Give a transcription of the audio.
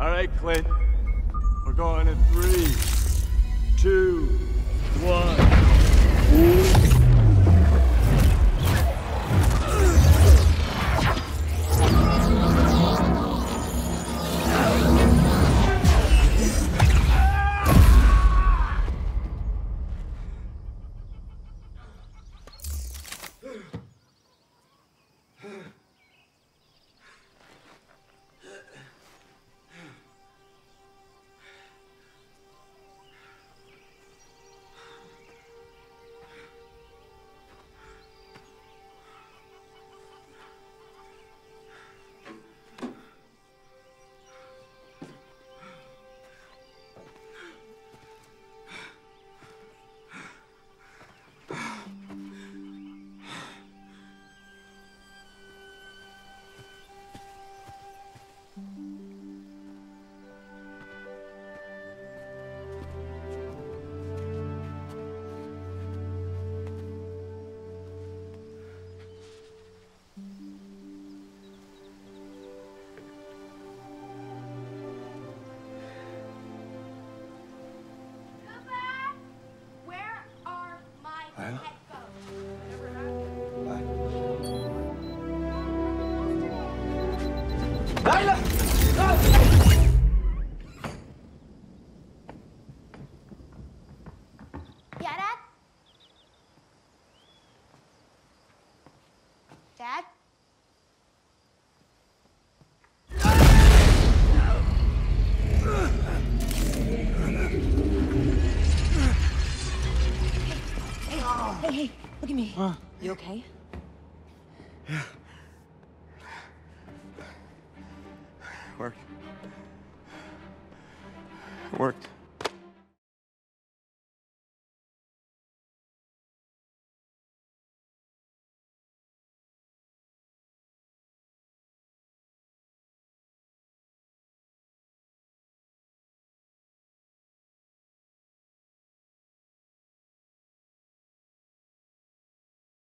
All right, Clint. We're going in 3, 2, 1. Hey, look at me. You okay? Yeah. It worked. It worked.